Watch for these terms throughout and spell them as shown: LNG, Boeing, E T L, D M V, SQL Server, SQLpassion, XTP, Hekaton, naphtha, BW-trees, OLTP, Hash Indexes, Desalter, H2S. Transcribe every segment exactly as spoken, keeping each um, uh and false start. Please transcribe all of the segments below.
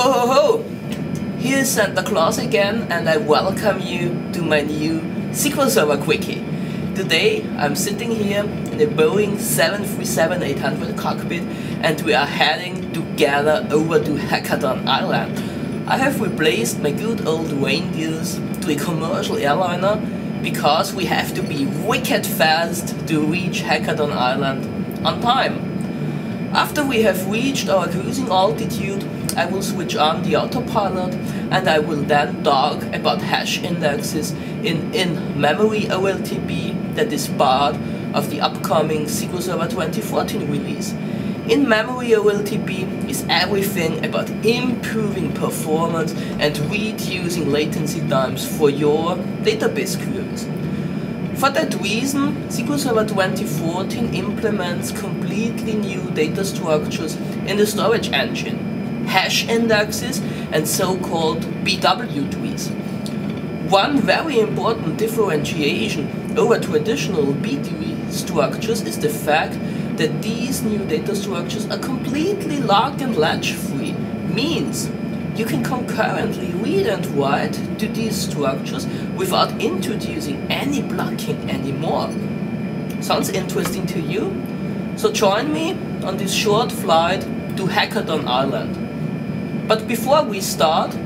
Ho ho ho! Here's Santa Claus again, and I welcome you to my new S Q L Server Quickie. Today I'm sitting here in the Boeing seven three seven eight hundred cockpit, and we are heading together over to Hekaton Island. I have replaced my good old reindeers to a commercial airliner because we have to be wicked fast to reach Hekaton Island on time. After we have reached our cruising altitude, I will switch on the autopilot and I will then talk about hash indexes in in-memory O L T P that is part of the upcoming S Q L Server twenty fourteen release. In-memory O L T P is everything about improving performance and reducing latency times for your database queries. For that reason, S Q L Server twenty fourteen implements completely new data structures in the storage engine, hash indexes and so-called B W trees. One very important differentiation over traditional B W structures is the fact that these new data structures are completely lock and latch free, means you can concurrently read and write to these structures without introducing any blocking anymore. Sounds interesting to you? So join me on this short flight to Hekaton Island. But before we start,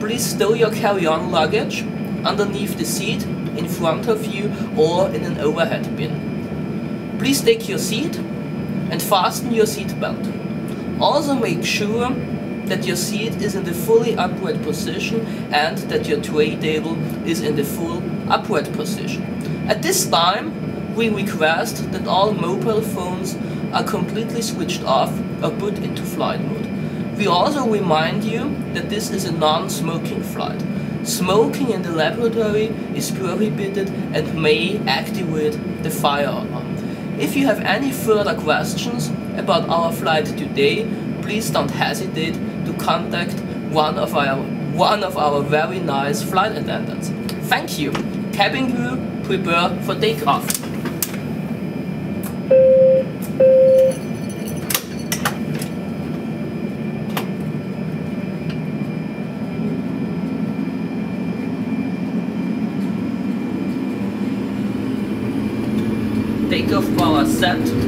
please stow your carry-on luggage underneath the seat in front of you or in an overhead bin. Please take your seat and fasten your seatbelt. Also make sure that your seat is in the fully upright position and that your tray table is in the full upright position. At this time, we request that all mobile phones are completely switched off or put into flight mode. We also remind you that this is a non-smoking flight. Smoking in the laboratory is prohibited and may activate the fire alarm. If you have any further questions about our flight today, please don't hesitate to contact one of our one of our very nice flight attendants. Thank you. Cabin crew, prepare for takeoff. Takeoff power set.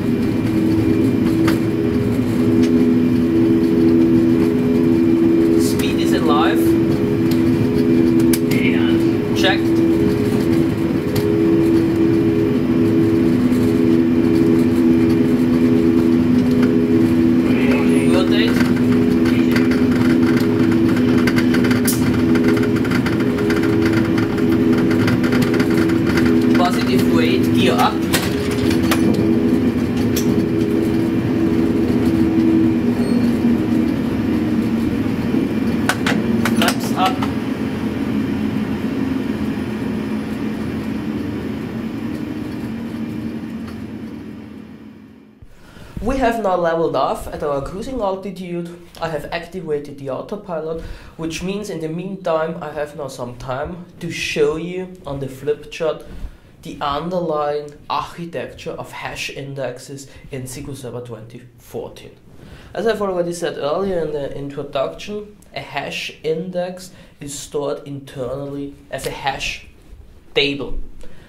We have now leveled off at our cruising altitude. I have activated the autopilot, which means in the meantime I have now some time to show you on the flip chart the underlying architecture of hash indexes in S Q L Server twenty fourteen. As I've already said earlier in the introduction, a hash index is stored internally as a hash table.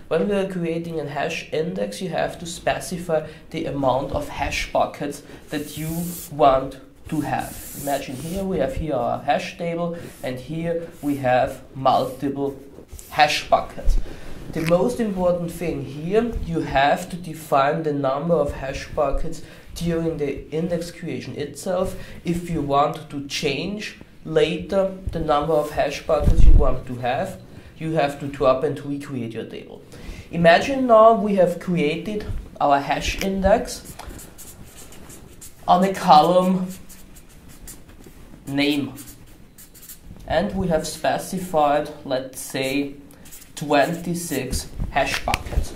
When we are creating a hash index, you have to specify the amount of hash buckets that you want to have. Imagine here we have here our hash table, and here we have multiple hash buckets. The most important thing here, you have to define the number of hash buckets during the index creation itself. If you want to change later the number of hash buckets you want to have, you have to drop and recreate your table. Imagine now we have created our hash index on a column name. And we have specified, let's say, twenty-six hash buckets.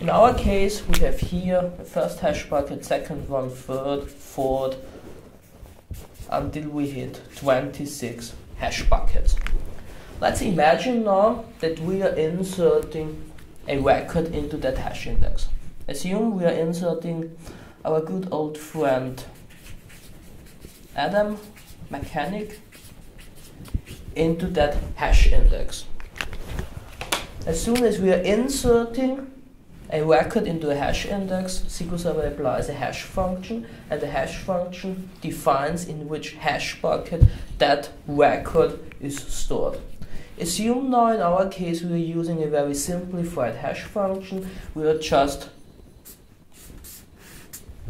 In our case, we have here the first hash bucket, second one, third, fourth, until we hit twenty-six hash buckets. Let's imagine now that we are inserting a record into that hash index. Assume we are inserting our good old friend Adam, mechanic, into that hash index. As soon as we are inserting a record into a hash index, S Q L Server applies a hash function, and the hash function defines in which hash bucket that record is stored. Assume now in our case we are using a very simplified hash function. We are just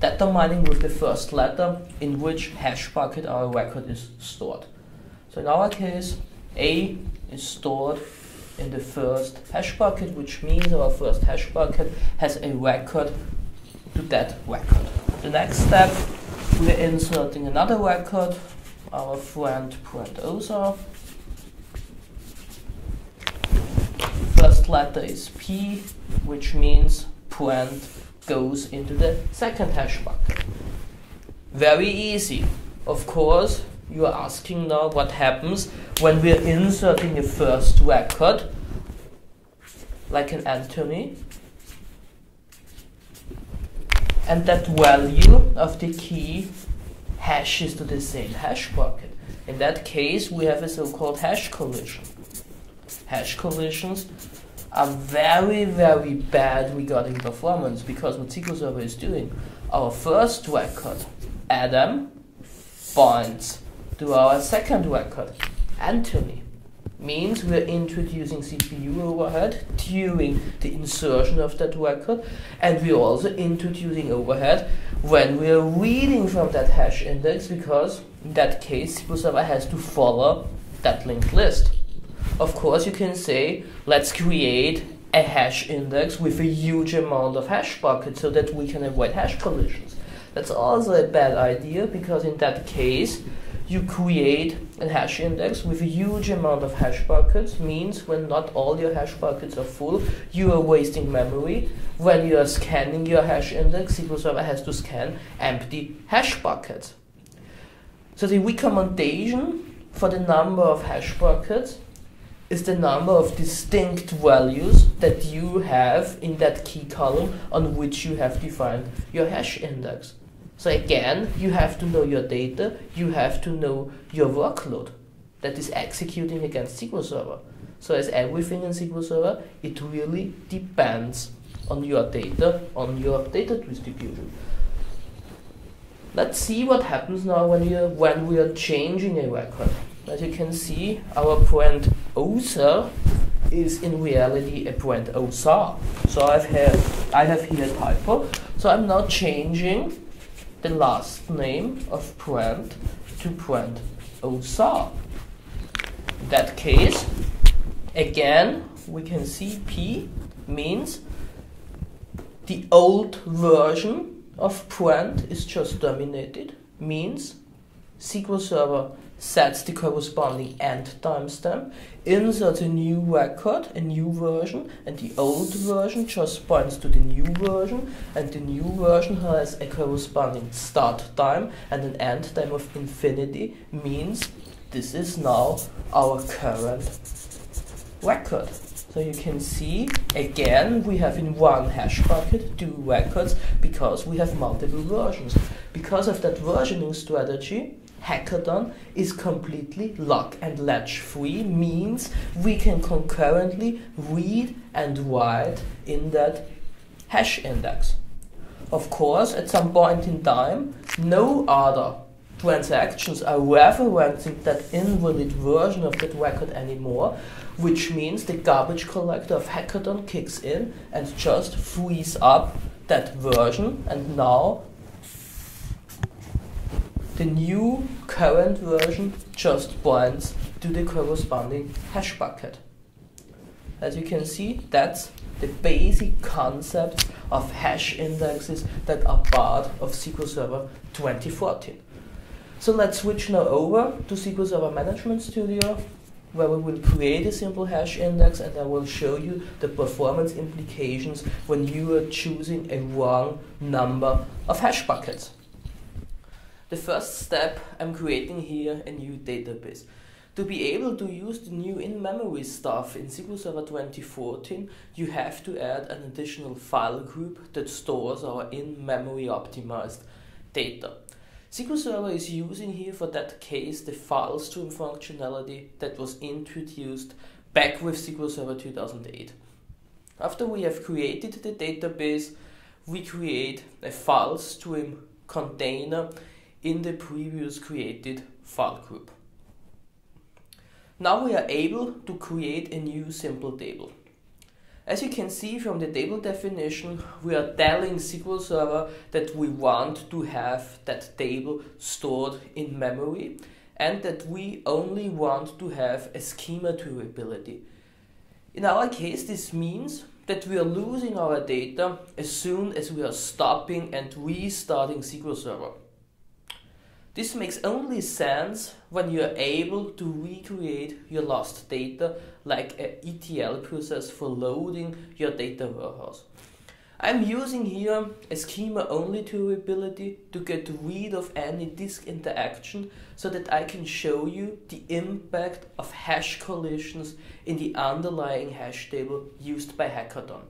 determining with the first letter in which hash bucket our record is stored. So in our case, A is stored in the first hash bucket, which means our first hash bucket has a record to that record. The next step, we are inserting another record, our friend Prendosa. First letter is P, which means Prend goes into the second hash bucket. Very easy. Of course, you are asking now what happens when we are inserting a first record, like an Anthony, and that value of the key hashes to the same hash bucket. In that case, we have a so-called hash collision. Hash collisions are very, very bad regarding performance, because what S Q L Server is doing, our first record, Adam, binds to our second record, Anthony. Means we are introducing C P U overhead during the insertion of that record, and we are also introducing overhead when we are reading from that hash index, because in that case S Q L Server has to follow that linked list. Of course, you can say, let's create a hash index with a huge amount of hash buckets so that we can avoid hash collisions. That's also a bad idea, because in that case, you create a hash index with a huge amount of hash buckets, means when not all your hash buckets are full, you are wasting memory. When you are scanning your hash index, S Q L Server has to scan empty hash buckets. So the recommendation for the number of hash buckets is the number of distinct values that you have in that key column on which you have defined your hash index. So again, you have to know your data, you have to know your workload that is executing against S Q L Server. So as everything in S Q L Server, it really depends on your data, on your data distribution. Let's see what happens now when we are, when we are changing a record. As you can see, our Prendosa is in reality a Prendosa. So I've had, I have here a typo. So I'm now changing the last name of Prend to Prendosa. In that case, again, we can see P means the old version of Prend is just terminated, means S Q L Server sets the corresponding end timestamp, inserts a new record, a new version, and the old version just points to the new version, and the new version has a corresponding start time and an end time of infinity, means this is now our current record. So you can see, again, we have in one hash bucket two records, because we have multiple versions. Because of that versioning strategy, Hekaton is completely lock and latch free, means we can concurrently read and write in that hash index. Of course, at some point in time, no other transactions are referencing that invalid version of that record anymore, which means the garbage collector of Hekaton kicks in and just frees up that version, and now the new current version just points to the corresponding hash bucket. As you can see, that's the basic concept of hash indexes that are part of S Q L Server twenty fourteen. So let's switch now over to S Q L Server Management Studio, where we will create a simple hash index, and I will show you the performance implications when you are choosing a wrong number of hash buckets. The first step, I'm creating here a new database. To be able to use the new in-memory stuff in S Q L Server twenty fourteen, you have to add an additional file group that stores our in-memory optimized data. S Q L Server is using here for that case the file stream functionality that was introduced back with S Q L Server two thousand eight. After we have created the database, we create a file stream container in the previous created file group. Now we are able to create a new simple table. As you can see from the table definition, we are telling S Q L Server that we want to have that table stored in memory and that we only want to have a schema durability. In our case, this means that we are losing our data as soon as we are stopping and restarting S Q L Server. This makes only sense when you are able to recreate your lost data like an E T L process for loading your data warehouse. I'm using here a schema-only durability to get rid of any disk interaction so that I can show you the impact of hash collisions in the underlying hash table used by Hekaton.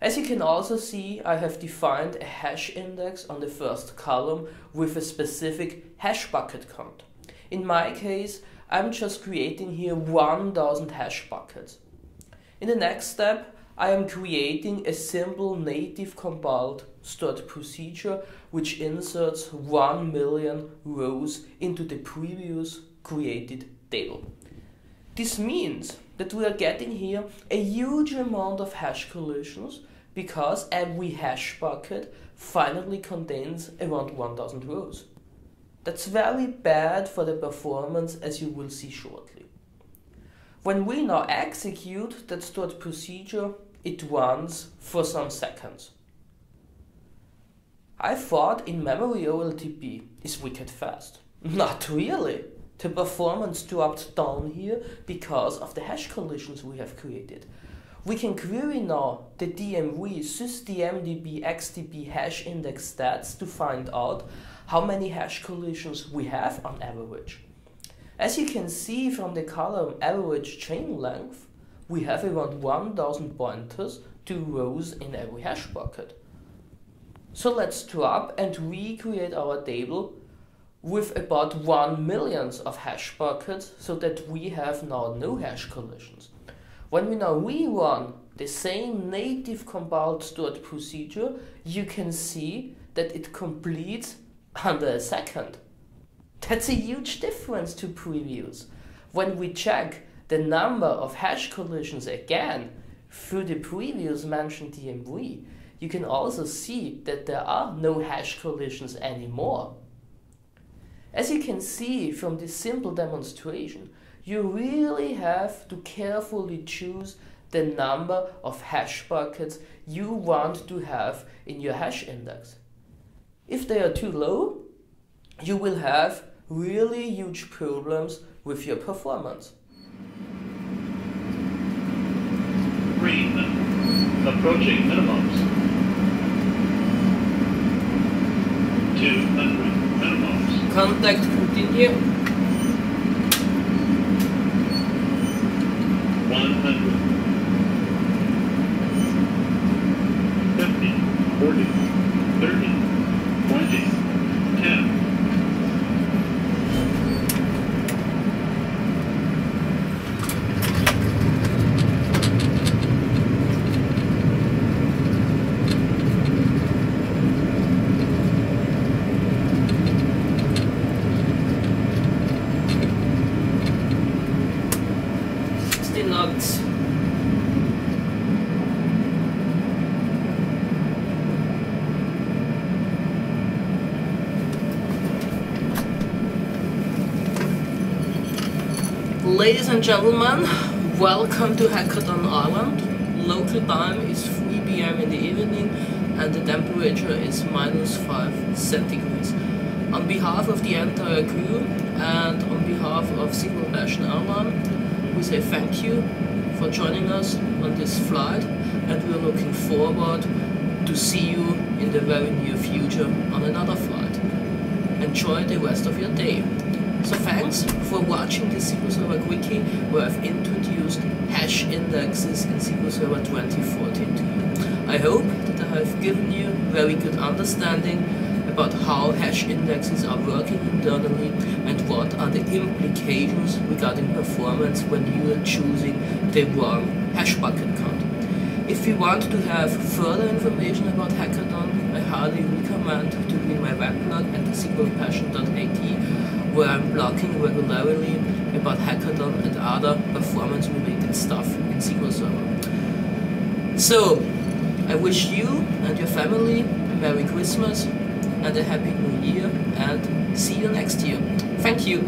As you can also see, I have defined a hash index on the first column with a specific hash bucket count. In my case, I'm just creating here one thousand hash buckets. In the next step, I am creating a simple native compiled stored procedure which inserts one million rows into the previous created table. This means that we are getting here a huge amount of hash collisions because every hash bucket finally contains around one thousand rows. That's very bad for the performance, as you will see shortly. When we now execute that stored procedure, it runs for some seconds. I thought in-memory O L T P is wicked fast. Not really. The performance dropped down here because of the hash collisions we have created. We can query now the D M V sys dot d m d b x t p hash index stats to find out how many hash collisions we have on average. As you can see from the column average chain length, we have around one thousand pointers to rows in every hash bucket. So let's drop and recreate our table with about one millionth of hash buckets so that we have now no hash collisions. When we now rerun the same native compiled stored procedure, you can see that it completes under a second. That's a huge difference to previous. When we check the number of hash collisions again through the previous mentioned D M V, you can also see that there are no hash collisions anymore. As you can see from this simple demonstration, you really have to carefully choose the number of hash buckets you want to have in your hash index. If they are too low, you will have really huge problems with your performance. Three minutes. Approaching minimums. Two hundred minimums. Contact continue. Ladies and gentlemen, welcome to Hekaton Island. Local time is three p m in the evening and the temperature is minus five centigrades. On behalf of the entire crew and on behalf of sqlpassion Airline, we say thank you for joining us on this flight and we are looking forward to see you in the very near future on another flight. Enjoy the rest of your day. So thanks for watching this S Q L Server Quickie where I've introduced hash indexes in S Q L Server twenty fourteen to you. I hope that I have given you very good understanding about how hash indexes are working internally and what are the implications regarding performance when you are choosing the wrong hash bucket count. If you want to have further information about Hekaton, I highly recommend to read my weblog at s q l passion dot a t, where I'm blogging regularly about Hekaton and other performance related stuff in S Q L Server. So, I wish you and your family a Merry Christmas and a Happy New Year, and see you next year. Thank you!